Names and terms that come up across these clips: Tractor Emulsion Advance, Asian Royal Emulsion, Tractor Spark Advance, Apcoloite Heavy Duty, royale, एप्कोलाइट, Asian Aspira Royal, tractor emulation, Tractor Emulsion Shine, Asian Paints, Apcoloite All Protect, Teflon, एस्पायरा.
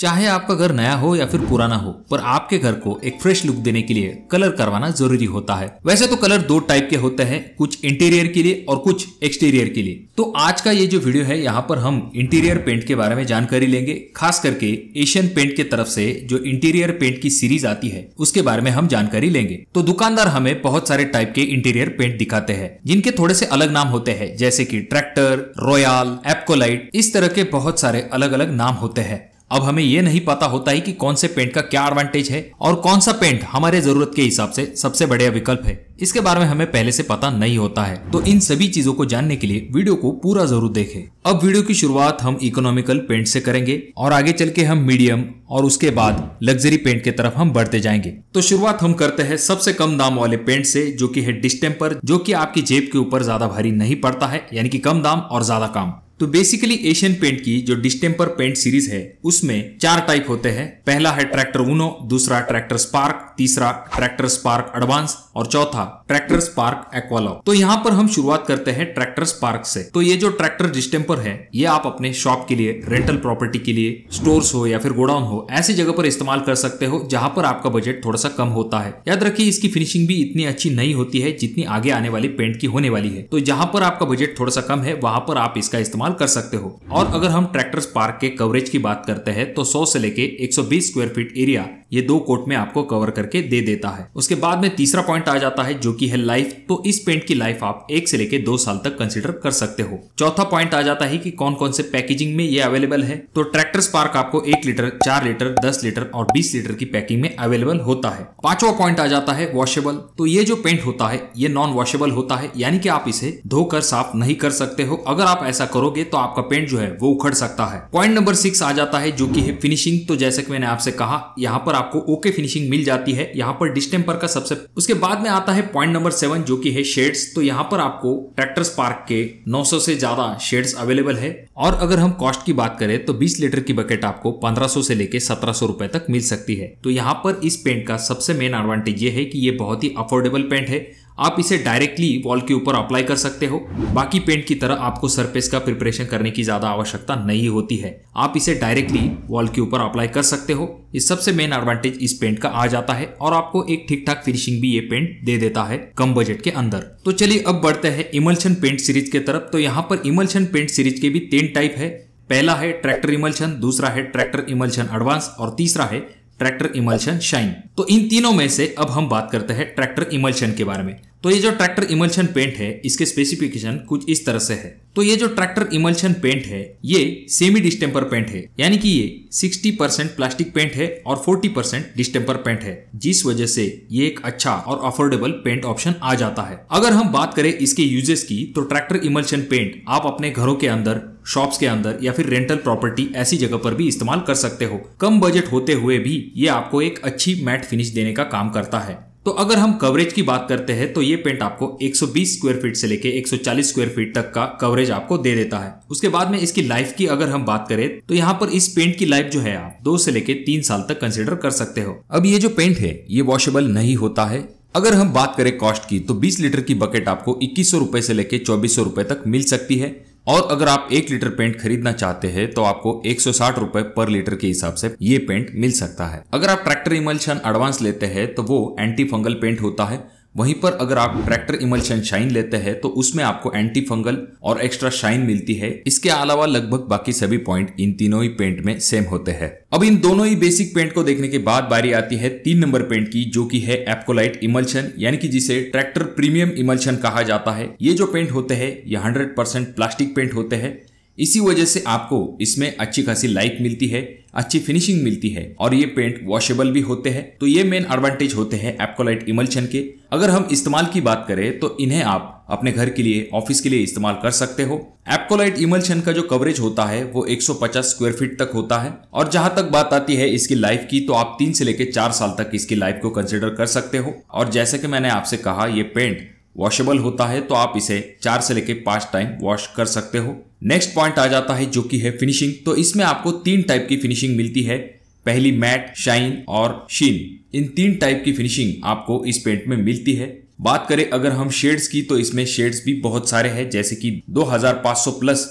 चाहे आपका घर नया हो या फिर पुराना हो, पर आपके घर को एक फ्रेश लुक देने के लिए कलर करवाना जरूरी होता है। वैसे तो कलर दो टाइप के होते हैं, कुछ इंटीरियर के लिए और कुछ एक्सटीरियर के लिए। तो आज का ये जो वीडियो है यहाँ पर हम इंटीरियर पेंट के बारे में जानकारी लेंगे, खास करके एशियन पेंट के तरफ से जो इंटीरियर पेंट की सीरीज आती है उसके बारे में हम जानकारी लेंगे। तो दुकानदार हमें बहुत सारे टाइप के इंटीरियर पेंट दिखाते हैं जिनके थोड़े से अलग नाम होते हैं, जैसे की ट्रैक्टर, रॉयल, एप्कोलाइट, इस तरह के बहुत सारे अलग अलग नाम होते हैं। अब हमें ये नहीं पता होता है कि कौन से पेंट का क्या एडवांटेज है और कौन सा पेंट हमारे जरूरत के हिसाब से सबसे बढ़िया विकल्प है, इसके बारे में हमें पहले से पता नहीं होता है। तो इन सभी चीजों को जानने के लिए वीडियो को पूरा जरूर देखें। अब वीडियो की शुरुआत हम इकोनॉमिकल पेंट से करेंगे और आगे चल के हम मीडियम और उसके बाद लग्जरी पेंट के तरफ हम बढ़ते जाएंगे। तो शुरुआत हम करते हैं सबसे कम दाम वाले पेंट से, जो की है डिस्टेम्पर, जो की आपकी जेब के ऊपर ज्यादा भारी नहीं पड़ता है, यानी कि कम दाम और ज्यादा काम। तो बेसिकली एशियन पेंट की जो डिस्टेम्पर पेंट सीरीज है उसमें चार टाइप होते हैं। पहला है ट्रैक्टर उनो, दूसरा ट्रैक्टर स्पार्क, तीसरा ट्रैक्टर स्पार्क एडवांस और चौथा ट्रैक्टर स्पार्क एक्वालॉव। तो यहाँ पर हम शुरुआत करते हैं ट्रैक्टर स्पार्क से। तो ये जो ट्रैक्टर डिस्टेम्पर है ये आप अपने शॉप के लिए, रेंटल प्रॉपर्टी के लिए, स्टोर्स हो या फिर गोडाउन हो, ऐसी जगह पर इस्तेमाल कर सकते हो जहाँ पर आपका बजट थोड़ा सा कम होता है। याद रखिए इसकी फिनिशिंग भी इतनी अच्छी नहीं होती है जितनी आगे आने वाली पेंट की होने वाली है। तो जहाँ पर आपका बजट थोड़ा सा कम है वहाँ पर आप इसका इस्तेमाल कर सकते हो। और अगर हम ट्रैक्टर स्पार्क के कवरेज की बात करते हैं तो 100 से लेके 120 स्क्वायर फीट एरिया ये दो कोट में आपको कवर करके दे देता है। उसके बाद में तीसरा पॉइंट आ जाता है जो कि है लाइफ। तो इस पेंट की लाइफ आप 1 से लेके 2 साल तक कंसीडर कर सकते हो। चौथा पॉइंट आ जाता है कि कौन कौन से पैकेजिंग में ये अवेलेबल है। तो ट्रैक्टर स्पार्क आपको 1 लीटर, 4 लीटर, 10 लीटर और 20 लीटर की पैकिंग में अवेलेबल होता है। पांचवा पॉइंट आ जाता है वॉशेबल। तो ये जो पेंट होता है ये नॉन वॉशेबल होता है, यानी कि आप इसे धोकर साफ नहीं कर सकते हो। अगर आप ऐसा करोगे तो आपका पेंट जो है वो उखड़ सकता है। पॉइंट नंबर 6 आ जाता है जो कि है फिनिशिंग। तो जैसे कि मैंने आपसे कहा यहाँ पर आपको ओके फिनिशिंग मिल जाती है यहाँ पर डिस्टेम्पर का सबसे। उसके बाद में आता है पॉइंट नंबर 7 जो कि है शेड्स। तो यहाँ पर आपको ट्रैक्टर स्पार्क के 900 से ज्यादा शेड्स अवेलेबल है। और अगर हम कॉस्ट की बात करें तो 20 लीटर की बकेट आपको 1500 से लेके 1700 रुपए तक मिल सकती है। तो यहाँ पर इस पेंट का सबसे मेन एडवांटेज ये है कि ये बहुत ही अफोर्डेबल पेंट है। आप इसे डायरेक्टली वॉल के ऊपर अप्लाई कर सकते हो। बाकी पेंट की तरह आपको सरफेस का प्रिपरेशन करने की ज्यादा आवश्यकता नहीं होती है, आप इसे डायरेक्टली वॉल के ऊपर अप्लाई कर सकते हो। इस सबसे मेन एडवांटेज इस पेंट का आ जाता है और आपको एक ठीक ठाक फिनिशिंग भी ये पेंट दे देता है कम बजट के अंदर। तो चलिए अब बढ़ते हैं इमल्शन पेंट सीरीज के तरफ। तो यहाँ पर इमल्शन पेंट सीरीज के भी 3 टाइप है। पहला है ट्रैक्टर इमल्शन, दूसरा है ट्रैक्टर इमल्शन एडवांस और तीसरा है ट्रैक्टर इमल्शन शाइन। तो इन तीनों में से अब हम बात करते हैं ट्रैक्टर इमल्शन के बारे में। तो ये जो ट्रैक्टर इमल्शन पेंट है इसके स्पेसिफिकेशन कुछ इस तरह से है। तो ये जो ट्रैक्टर इमल्शन पेंट है ये सेमी डिस्टेम्पर पेंट है, यानी कि ये 60% प्लास्टिक पेंट है और 40% डिस्टेम्पर पेंट है, जिस वजह से ये एक अच्छा और अफोर्डेबल पेंट ऑप्शन आ जाता है। अगर हम बात करें इसके यूजेस की तो ट्रैक्टर इमल्शन पेंट आप अपने घरों के अंदर, शॉप्स के अंदर या फिर रेंटल प्रॉपर्टी ऐसी जगह पर भी इस्तेमाल कर सकते हो। कम बजट होते हुए भी ये आपको एक अच्छी मैट फिनिश देने का काम करता है। तो अगर हम कवरेज की बात करते हैं तो ये पेंट आपको 120 स्क्वायर फीट से लेके 140 स्क्वायर फीट तक का कवरेज आपको दे देता है। उसके बाद में इसकी लाइफ की अगर हम बात करें तो यहाँ पर इस पेंट की लाइफ जो है आप 2 से लेके 3 साल तक कंसीडर कर सकते हो। अब ये जो पेंट है ये वॉशेबल नहीं होता है। अगर हम बात करें कॉस्ट की तो 20 लीटर की बकेट आपको 2100 रुपए से लेके 2400 रुपए तक मिल सकती है। और अगर आप 1 लीटर पेंट खरीदना चाहते हैं तो आपको 160 रुपए पर लीटर के हिसाब से ये पेंट मिल सकता है। अगर आप ट्रैक्टर इमल्शन एडवांस लेते हैं तो वो एंटी फंगल पेंट होता है। वहीं पर अगर आप ट्रैक्टर इमल्शन शाइन लेते हैं तो उसमें आपको एंटी फंगल और एक्स्ट्रा शाइन मिलती है। इसके अलावा लगभग बाकी सभी पॉइंट इन तीनों ही पेंट में सेम होते हैं। अब इन दोनों ही बेसिक पेंट को देखने के बाद बारी आती है 3 नंबर पेंट की, जो कि है एप्कोलाइट इमल्शन, यानी कि जिसे ट्रैक्टर प्रीमियम इमल्शन कहा जाता है। ये जो पेंट होते हैं ये 100% प्लास्टिक पेंट होते हैं। इसी वजह से आपको इसमें अच्छी खासी लाइफ मिलती है, अच्छी फिनिशिंग मिलती है और ये पेंट वॉशेबल भी होते हैं। तो ये मेन एडवांटेज होते हैं एप्कोलाइट इमल्शन के। अगर हम इस्तेमाल की बात करें तो इन्हें आप अपने घर के लिए, ऑफिस के लिए इस्तेमाल कर सकते हो। एप्कोलाइट इमल्शन का जो कवरेज होता है वो 150 स्क्वायर फीट तक होता है। और जहां तक बात आती है इसकी लाइफ की तो आप 3 से लेके 4 साल तक इसकी लाइफ को कंसिडर कर सकते हो। और जैसे कि मैंने आपसे कहा ये पेंट वॉशेबल होता है, तो आप इसे 4 से लेके 5 टाइम वॉश कर सकते हो। नेक्स्ट पॉइंट आ जाता है जो कि है फिनिशिंग। तो इसमें आपको 3 टाइप की फिनिशिंग मिलती है, पहली मैट, शाइन और शीन। इन 3 टाइप की फिनिशिंग आपको इस पेंट में मिलती है। बात करें अगर हम शेड्स की तो इसमें शेड्स भी बहुत सारे हैं, जैसे कि 2500 प्लस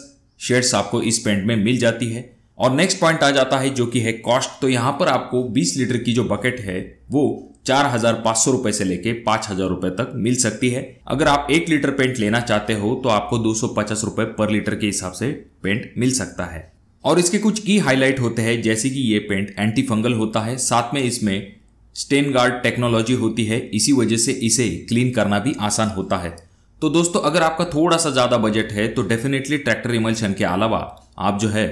शेड्स आपको इस पेंट में मिल जाती है। और नेक्स्ट पॉइंट आ जाता है जो कि है कॉस्ट। तो यहाँ पर आपको 20 लीटर की जो बकेट है वो 4,500 रुपए से लेके 5,000 रुपए तक मिल सकती है। अगर आप 1 लीटर पेंट लेना चाहते हो तो आपको 250 रुपए पर लीटर के हिसाब से पेंट मिल सकता है। और इसके कुछ की हाईलाइट होते हैं, जैसे कि ये पेंट एंटी फंगल होता है, साथ में इसमें स्टेन गार्ड टेक्नोलॉजी होती है, इसी वजह से इसे क्लीन करना भी आसान होता है। तो दोस्तों अगर आपका थोड़ा सा ज्यादा बजट है तो डेफिनेटली ट्रैक्टर इमल्शन के अलावा आप जो है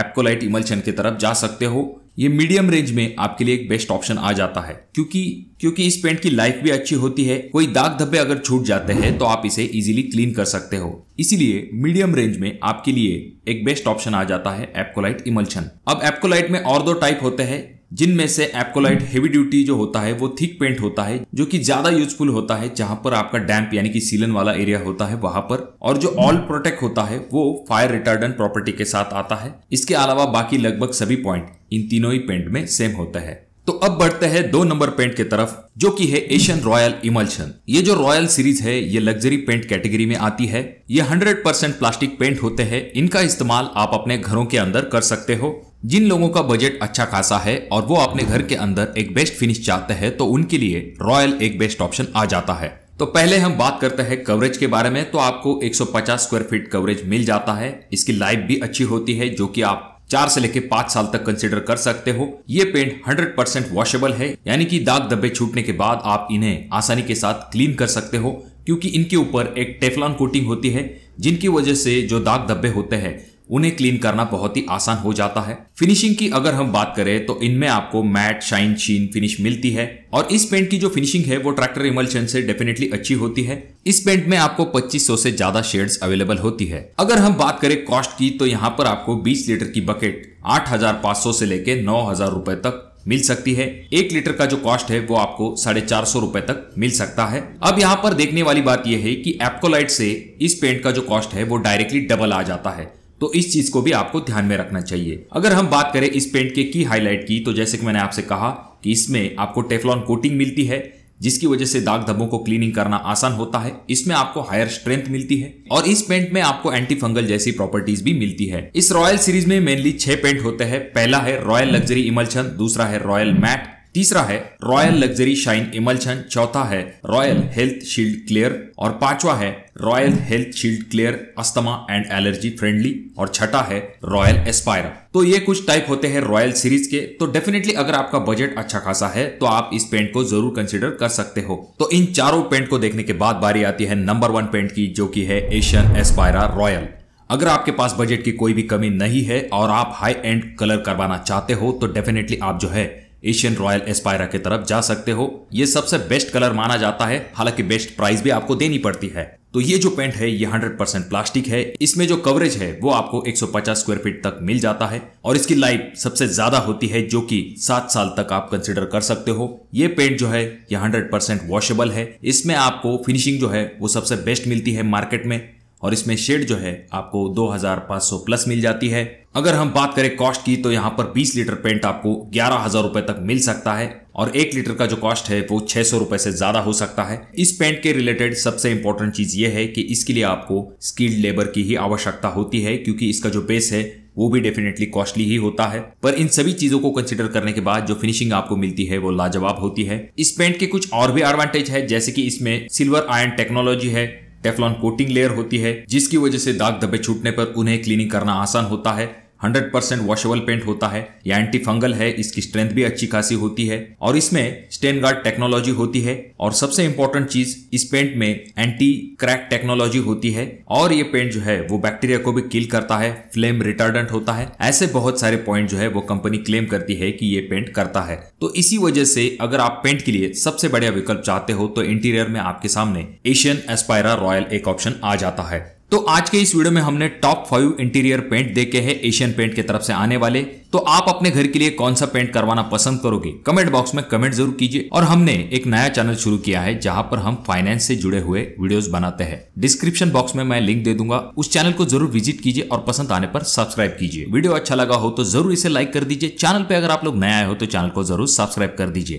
एप्कोलाइट इमल्शन की तरफ जा सकते हो। ये मीडियम रेंज में आपके लिए एक बेस्ट ऑप्शन आ जाता है क्योंकि इस पेंट की लाइफ भी अच्छी होती है। कोई दाग धब्बे अगर छूट जाते हैं तो आप इसे इजीली क्लीन कर सकते हो, इसीलिए मीडियम रेंज में आपके लिए एक बेस्ट ऑप्शन आ जाता है एप्कोलाइट इमल्शन। अब एप्कोलाइट में और 2 टाइप होते हैं, जिनमें से एप्कोलाइट हेवी ड्यूटी जो होता है वो थिक पेंट होता है, जो कि ज्यादा यूजफुल होता है जहां पर आपका डैम्प यानी कि सीलन वाला एरिया होता है वहां पर। और जो ऑल प्रोटेक्ट होता है वो फायर रिटार्डेंट प्रॉपर्टी के साथ आता है। इसके अलावा बाकी लगभग सभी पॉइंट इन तीनों ही पेंट में सेम होता है। तो अब बढ़ते हैं 2 नंबर पेंट की तरफ, जो कि है एशियन रॉयल इमल्शन। ये जो रॉयल सीरीज है ये लग्जरी पेंट कैटेगरी में आती है। ये 100% प्लास्टिक पेंट होते हैं। इनका इस्तेमाल आप अपने घरों के अंदर कर सकते हो। जिन लोगों का बजट अच्छा खासा है और वो अपने घर के अंदर एक बेस्ट फिनिश चाहते हैं तो उनके लिए रॉयल एक बेस्ट ऑप्शन आ जाता है। तो पहले हम बात करते हैं कवरेज के बारे में। तो आपको 150 स्क्वायर फीट कवरेज मिल जाता है। इसकी लाइफ भी अच्छी होती है, जो कि आप 4 से लेकर 5 साल तक कंसिडर कर सकते हो। ये पेंट 100% वॉशेबल है, यानी कि दाग धब्बे छूटने के बाद आप इन्हें आसानी के साथ क्लीन कर सकते हो, क्योंकि इनके ऊपर एक टेफ्लॉन कोटिंग होती है, जिनकी वजह से जो दाग धब्बे होते हैं उन्हें क्लीन करना बहुत ही आसान हो जाता है। फिनिशिंग की अगर हम बात करें तो इनमें आपको मैट, शाइन, शीन फिनिश मिलती है। और इस पेंट की जो फिनिशिंग है वो ट्रैक्टर इमल्शन से डेफिनेटली अच्छी होती है। इस पेंट में आपको 2500 से ज्यादा शेड्स अवेलेबल होती है। अगर हम बात करें कॉस्ट की तो यहाँ पर आपको 20 लीटर की बकेट 8,500 से लेकर 9,000 रुपए तक मिल सकती है। 1 लीटर का जो कॉस्ट है वो आपको 450 रुपए तक मिल सकता है। अब यहाँ पर देखने वाली बात यह है कि एप्कोलाइट से इस पेंट का जो कॉस्ट है वो डायरेक्टली डबल आ जाता है, तो इस चीज को भी आपको ध्यान में रखना चाहिए। अगर हम बात करें इस पेंट के की हाईलाइट की तो जैसे कि मैंने आपसे कहा कि इसमें आपको टेफ्लॉन कोटिंग मिलती है, जिसकी वजह से दाग धब्बों को क्लीनिंग करना आसान होता है। इसमें आपको हायर स्ट्रेंथ मिलती है और इस पेंट में आपको एंटी फंगल जैसी प्रॉपर्टीज भी मिलती है। इस रॉयल सीरीज में मेनली 6 पेंट होते हैं। पहला है रॉयल लग्जरी इमल्शन, दूसरा है रॉयल मैट, तीसरा है रॉयल लग्जरी शाइन इमल्शन, चौथा है रॉयल हेल्थ शील्ड क्लियर और पांचवा है royal health shield clear asthma and allergy friendly और छठा है रॉयल एस्पायरा। तो ये कुछ टाइप होते हैं रॉयल सीरीज के। तो डेफिनेटली अगर आपका बजट अच्छा खासा है तो आप इस पेंट को जरूर कंसिडर कर सकते हो। तो इन चारों पेंट को देखने के बाद बारी आती है नंबर 1 पेंट की, जो की है एशियन एस्पायरा रॉयल। अगर आपके पास बजट की कोई भी कमी नहीं है और आप हाई एंड कलर करवाना चाहते हो तो डेफिनेटली आप जो है एशियन रॉयल एस्पायरा की तरफ जा सकते हो। ये सबसे बेस्ट कलर माना जाता है, हालांकि बेस्ट प्राइस भी आपको देनी पड़ती है। तो ये जो पेंट है ये 100% प्लास्टिक है। इसमें जो कवरेज है वो आपको 150 स्क्वायर फीट तक मिल जाता है और इसकी लाइफ सबसे ज्यादा होती है, जो कि 7 साल तक आप कंसिडर कर सकते हो। ये पेंट जो है ये 100% वॉशेबल है। इसमें आपको फिनिशिंग जो है वो सबसे बेस्ट मिलती है मार्केट में और इसमें शेड जो है आपको 2,500 प्लस मिल जाती है। अगर हम बात करें कॉस्ट की तो यहाँ पर 20 लीटर पेंट आपको 11,000 रुपए तक मिल सकता है और 1 लीटर का जो कॉस्ट है वो 600 रुपए से ज्यादा हो सकता है। इस पेंट के रिलेटेड सबसे इंपॉर्टेंट चीज ये है कि इसके लिए आपको स्किल्ड लेबर की ही आवश्यकता होती है, क्योंकि इसका जो बेस है वो भी डेफिनेटली कॉस्टली ही होता है। पर इन सभी चीजों को कंसिडर करने के बाद जो फिनिशिंग आपको मिलती है वो लाजवाब होती है। इस पेंट के कुछ और भी एडवांटेज है, जैसे कि इसमें सिल्वर आयरन टेक्नोलॉजी है, टेफ्लॉन कोटिंग लेयर होती है, जिसकी वजह से दाग धब्बे छूटने पर उन्हें क्लीनिंग करना आसान होता है। 100% वॉशेबल पेंट होता है, या एंटी फंगल है, इसकी स्ट्रेंथ भी अच्छी खासी होती है और इसमें स्टेन गार्ड टेक्नोलॉजी होती है और सबसे इंपॉर्टेंट चीज इस पेंट में एंटी क्रैक टेक्नोलॉजी होती है और ये पेंट जो है वो बैक्टीरिया को भी किल करता है, फ्लेम रिटार्डेंट होता है। ऐसे बहुत सारे पॉइंट जो है वो कंपनी क्लेम करती है कि ये पेंट करता है। तो इसी वजह से अगर आप पेंट के लिए सबसे बढ़िया विकल्प चाहते हो तो इंटीरियर में आपके सामने एशियन एस्पायरा रॉयल एक ऑप्शन आ जाता है। तो आज के इस वीडियो में हमने टॉप 5 इंटीरियर पेंट देखे हैं एशियन पेंट की तरफ से आने वाले। तो आप अपने घर के लिए कौन सा पेंट करवाना पसंद करोगे कमेंट बॉक्स में कमेंट जरूर कीजिए। और हमने एक नया चैनल शुरू किया है जहां पर हम फाइनेंस से जुड़े हुए वीडियोस बनाते हैं। डिस्क्रिप्शन बॉक्स में मैं लिंक दे दूंगा, उस चैनल को जरूर विजिट कीजिए और पसंद आने पर सब्सक्राइब कीजिए। वीडियो अच्छा लगा हो तो जरूर इसे लाइक कर दीजिए। चैनल पर अगर आप लोग नए आए हो तो चैनल को जरूर सब्सक्राइब कर दीजिए।